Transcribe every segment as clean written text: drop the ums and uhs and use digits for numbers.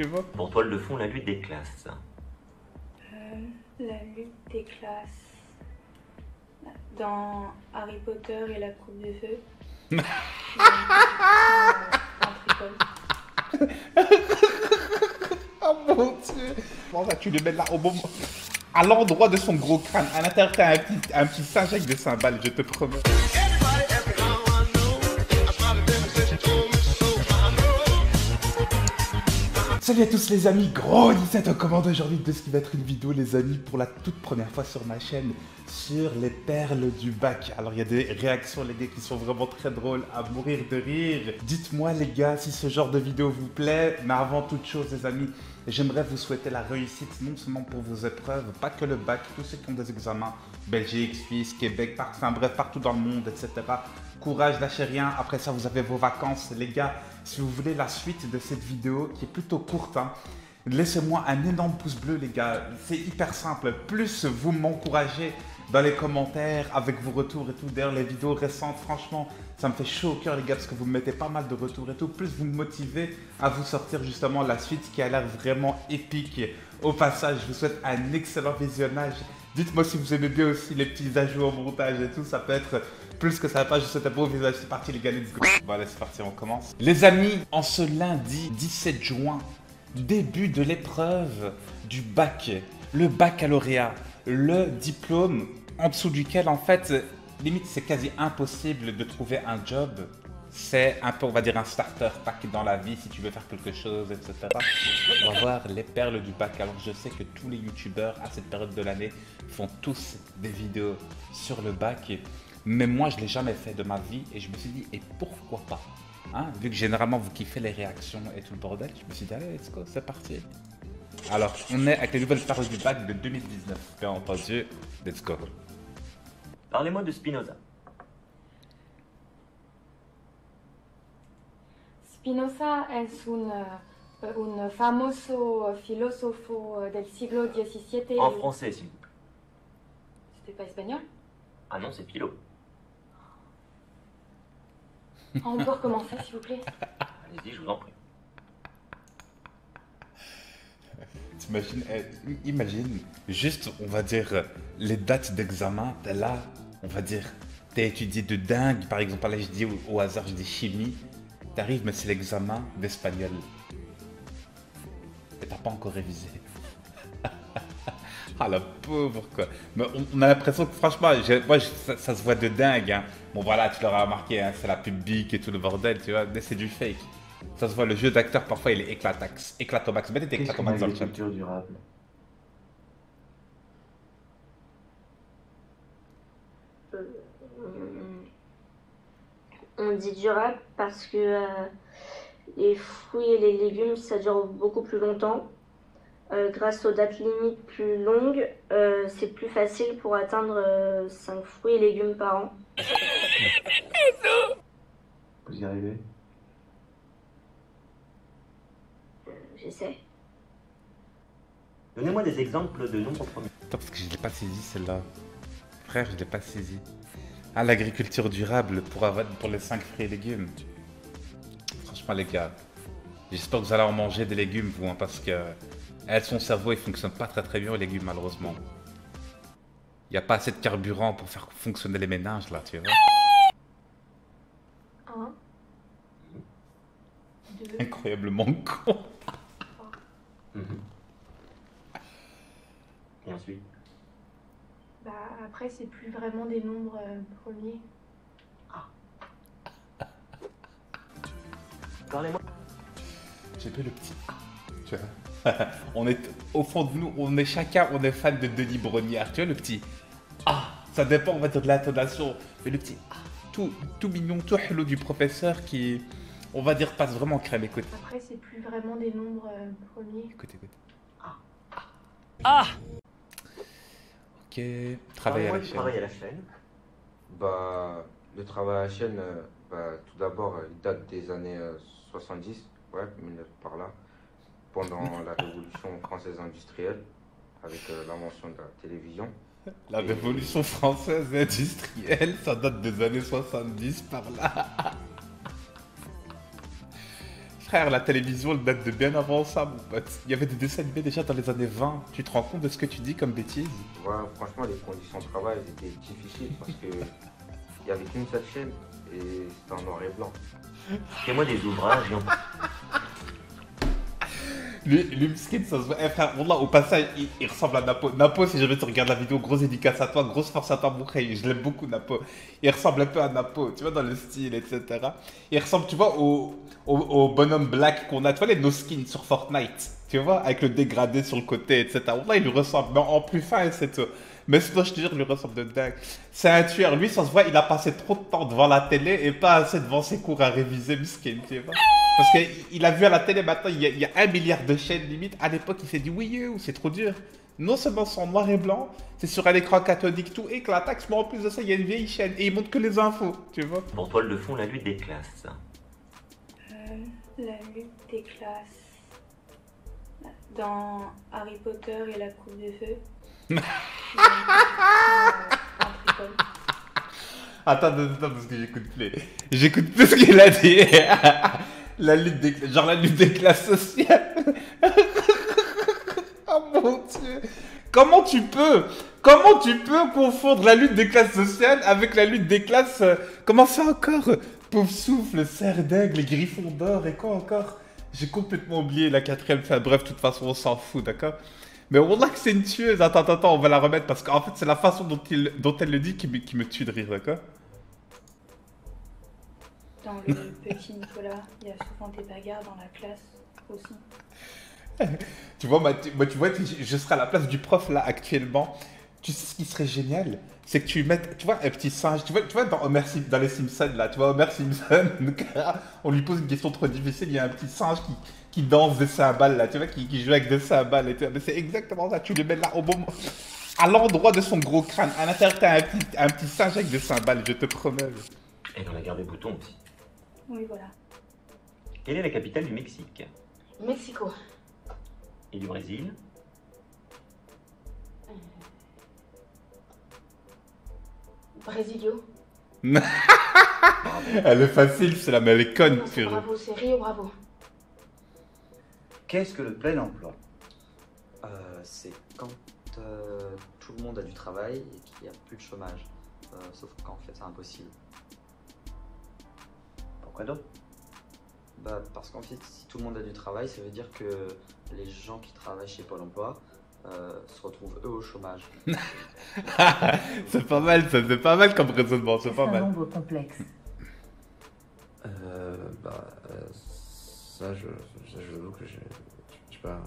Tu vois? Pour toile de fond, la lutte des classes. La lutte des classes. Dans Harry Potter et la coupe de feu. Oh mon Dieu! Bon, là, tu le mets là au moment. À l'endroit de son gros crâne. À l'intérieur, t'as un petit singe avec des cymbales, je te promets. Salut à tous les amis, gros 17 aux commandes aujourd'hui de ce qui va être une vidéo les amis pour la toute première fois sur ma chaîne sur les perles du bac. Alors il y a des réactions les gars qui sont vraiment très drôles à mourir de rire. Dites-moi les gars si ce genre de vidéo vous plaît, mais avant toute chose les amis, j'aimerais vous souhaiter la réussite non seulement pour vos épreuves, pas que le bac, tous ceux qui ont des examens, Belgique, Suisse, Québec, enfin bref partout dans le monde etc. Courage, lâchez rien, après ça vous avez vos vacances. Les gars, si vous voulez la suite de cette vidéo qui est plutôt courte, hein, laissez-moi un énorme pouce bleu les gars, c'est hyper simple. Plus vous m'encouragez dans les commentaires avec vos retours et tout, d'ailleurs les vidéos récentes, franchement ça me fait chaud au cœur les gars parce que vous me mettez pas mal de retours et tout, plus vous me motivez à vous sortir justement la suite qui a l'air vraiment épique. Au passage, je vous souhaite un excellent visionnage. Dites-moi si vous aimez bien aussi les petits ajouts au montage et tout, ça peut être plus que ça va pas, je vous souhaite un beau visage, c'est parti les gars, let's go. Voilà, c'est parti, on commence. Les amis, en ce lundi 17 juin, début de l'épreuve du bac, le baccalauréat, le diplôme en dessous duquel en fait, limite c'est quasi impossible de trouver un job. C'est un peu, on va dire, un starter pack dans la vie si tu veux faire quelque chose, etc. On va voir les perles du bac. Alors, je sais que tous les youtubeurs à cette période de l'année font tous des vidéos sur le bac. Mais moi, je ne l'ai jamais fait de ma vie et je me suis dit, et pourquoi pas hein? Vu que généralement, vous kiffez les réactions et tout le bordel, je me suis dit, allez, let's go, c'est parti. Alors, on est avec les nouvelles perles du bac de 2019. Bien entendu, let's go. Parlez-moi de Spinoza. Spinoza es un famoso filósofo del siglo XVII. En français, s'il vous plaît. C'était pas espagnol? Ah non, c'est philo. On peut recommencer, s'il vous plaît? Allez-y, je vous en prie. T'imagines, imagine, juste, on va dire, les dates d'examen, t'es là, on va dire, t'as étudié de dingue, par exemple, là je dis au hasard, je dis chimie. T'arrives, mais c'est l'examen d'espagnol. Et t'as pas encore révisé. Ah la pauvre quoi. Mais on a l'impression que franchement, ça se voit de dingue. Hein. Bon voilà, tu l'auras remarqué, hein, c'est la public et tout le bordel, tu vois. Mais c'est du fake. Ça se voit, le jeu d'acteur parfois il est éclatax, éclatomax. Mettez des éclatomax dans le chat. Durable. On dit durable parce que les fruits et les légumes, ça dure beaucoup plus longtemps. Grâce aux dates limites plus longues, c'est plus facile pour atteindre 5 fruits et légumes par an. Vous y arrivez? J'essaie. Donnez-moi des exemples de noms premiers. Attends, parce que je ne l'ai pas saisi celle-là. Frère, je ne l'ai pas saisi. Ah, l'agriculture durable pour les 5 fruits et légumes. Franchement, les gars, j'espère que vous allez en manger des légumes, vous, hein, parce que son cerveau, il fonctionne pas très bien, les légumes, malheureusement. Il n'y a pas assez de carburant pour faire fonctionner les ménages, là, tu vois. Un. Deux. Incroyablement con. Et ensuite? Bah, après, c'est plus vraiment des nombres premiers. Ah. Parlez-moi. J'ai plus le petit A, tu vois. On est au fond de nous, on est chacun, on est fan de Denis Brogniard, tu vois, le petit A. Ça dépend, on va dire, de l'intonation. Mais le petit A, tout mignon, tout hello du professeur qui, on va dire, passe vraiment crème. Écoute. Après, c'est plus vraiment des nombres premiers. Écoute. Ah. Ah. Ok, travail à la chaîne. Travail à la chaîne. Bah, le travail à la chaîne, bah, tout d'abord, il date des années 70, ouais, par là, pendant la Révolution française industrielle, avec l'invention de la télévision. La Révolution française industrielle, ça date des années 70 par là. Frère, la télévision, elle date de bien avant ça. Il y avait des dessins animés déjà dans les années 20. Tu te rends compte de ce que tu dis comme bêtise? Ouais, franchement, les conditions de travail étaient difficiles parce que il y avait qu'une seule chaîne et c'était en noir et blanc. Fais moi des ouvrages. Lui, Miskin, ça se voit. Eh frère, bon là, au passage, il ressemble à Napo. Napo, si jamais tu regardes la vidéo, grosse dédicace à toi, grosse force à toi, mon frère. Je l'aime beaucoup, Napo. Il ressemble un peu à Napo, tu vois, dans le style, etc. Il ressemble, tu vois, au bonhomme black qu'on a. Tu vois, les no skins sur Fortnite, tu vois, avec le dégradé sur le côté, etc. Bon là, il lui ressemble, mais en plus fin, c'est tout. Mais sinon, je te jure, il lui ressemble de dingue. C'est un tueur. Lui, ça se voit, il a passé trop de temps devant la télé et pas assez devant ses cours à réviser, Miskin, tu vois. Parce qu'il a vu à la télé maintenant, il y a 1 milliard de chaînes limite. À l'époque, il s'est dit oui, c'est trop dur. Non seulement c'est en noir et blanc, c'est sur un écran cathodique, tout éclataxe, mais en plus de ça, il y a une vieille chaîne et il montre que les infos, tu vois. Bon, Paul, le fond, la lutte des classes. La lutte des classes. Dans Harry Potter et la coupe de feu. Attends, parce que j'écoute plus ce qu'il a dit. La lutte des classes, genre la lutte des classes sociales. Oh mon dieu. Comment tu peux confondre la lutte des classes sociales avec la lutte des classes... Comment ça encore? Pauvre souffle, cerf d'aigle, griffon d'or et quoi encore? J'ai complètement oublié la quatrième. Enfin bref, de toute façon on s'en fout, d'accord? Mais wallah que c'est une tueuse. Attends, on va la remettre parce qu'en fait c'est la façon dont elle le dit qui me tue de rire, d'accord? Dans le Petit Nicolas, il y a souvent des bagarres dans la classe aussi. Tu vois, moi, je serais à la place du prof là actuellement. Tu sais ce qui serait génial? C'est que tu mettes, tu vois, un petit singe. Tu vois dans les Simpsons là, tu vois Homer Simpson, on lui pose une question trop difficile, il y a un petit singe qui danse des cymbales là, tu vois, qui joue avec des cymbales et tout. Mais c'est exactement ça, tu le mets là au bon moment, à l'endroit de son gros crâne. À l'intérieur, t'as un petit singe avec des cymbales, je te promets. Et dans la guerre des boutons aussi. Oui, voilà. Quelle est la capitale du Mexique? Mexico. Et du Brésil? Brésilio. Elle est facile, c'est la même conne. Bravo, c'est Rio, bravo. Qu'est-ce que le plein emploi? C'est quand tout le monde a du travail et qu'il n'y a plus de chômage. Sauf qu'en fait, c'est impossible. Pourquoi donc? Bah, parce qu'en fait, si tout le monde a du travail, ça veut dire que les gens qui travaillent chez Pôle emploi se retrouvent eux au chômage. C'est pas mal, ça, c'est pas mal comme raisonnement, c'est pas mal. Un nombre complexe. Ça, je vous avoue que je sais pas.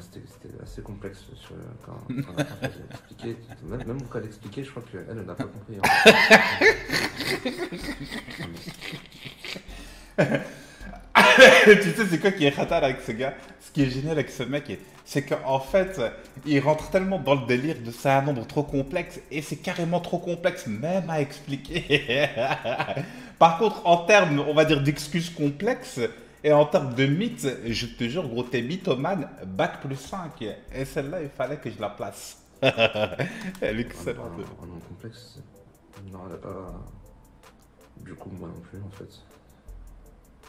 C'était assez complexe sur, quand j'ai expliqué. Même quand elle expliquait, je crois qu'elle n'a pas compris. Tu sais, c'est quoi qui est fatal avec ce gars? Ce qui est génial avec ce mec, c'est qu'en fait, il rentre tellement dans le délire de c'est un nombre trop complexe et c'est carrément trop complexe même à expliquer. Par contre, en termes, on va dire, d'excuses complexes et en termes de mythes, je te jure, gros, t'es mythomane, bac +5. Et celle-là, il fallait que je la place. Elle est excellente. Un nombre complexe, non, elle n'a pas... Du coup, moi non plus, en fait.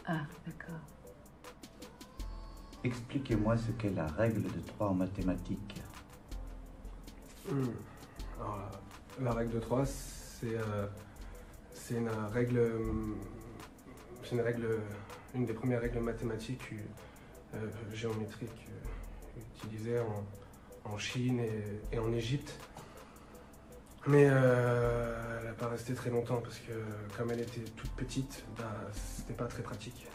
Ah, d'accord. Expliquez-moi ce qu'est la règle de 3 en mathématiques. Alors, la règle de 3, c'est une des premières règles mathématiques géométriques utilisées en Chine et en Égypte. Mais elle n'a pas resté très longtemps parce que comme elle était toute petite, bah, c'était pas très pratique.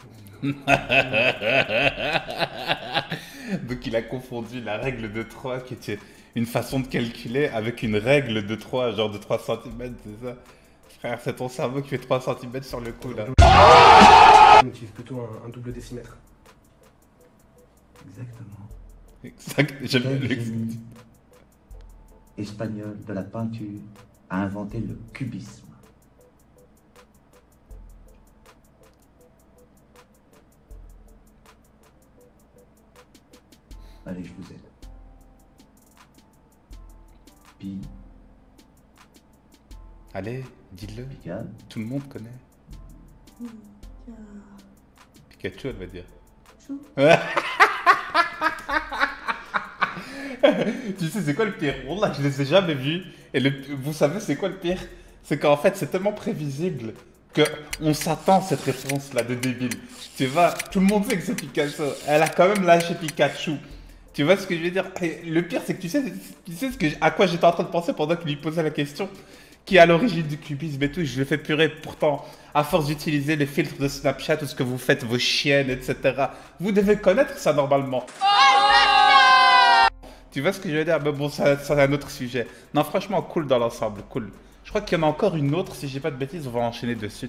Donc il a confondu la règle de 3 qui était une façon de calculer avec une règle de 3, genre de 3 cm, c'est ça? Frère, c'est ton cerveau qui fait 3 cm sur le coup là. On utilise plutôt un double décimètre. Exactement. Exact, j'aime bien l'exemple. Espagnol de la peinture a inventé le cubisme. Allez, je vous aide. Pi. Allez, dis-le. Tout le monde connaît. Pikachu, elle va dire. Chou. Tu sais, c'est quoi le pire? Oh là, je les ai jamais vus. Et le... vous savez, c'est quoi le pire? C'est qu'en fait, c'est tellement prévisible qu'on s'attend à cette réponse-là de débile. Tu vois, tout le monde sait que c'est Pikachu. Elle a quand même lâché Pikachu. Tu vois ce que je veux dire? Et le pire, c'est que tu sais à quoi j'étais en train de penser pendant qu'il lui posait la question. Qui est à l'origine du cubisme et tout, je le fais purer. Pourtant, à force d'utiliser les filtres de Snapchat, tout ce que vous faites, vos chiennes, etc., vous devez connaître ça normalement. Oh, tu vois ce que je veux dire? Mais bon, ça c'est un autre sujet. Non, franchement, cool dans l'ensemble, cool. Je crois qu'il y en a encore une autre, si j'ai pas de bêtises, on va enchaîner dessus.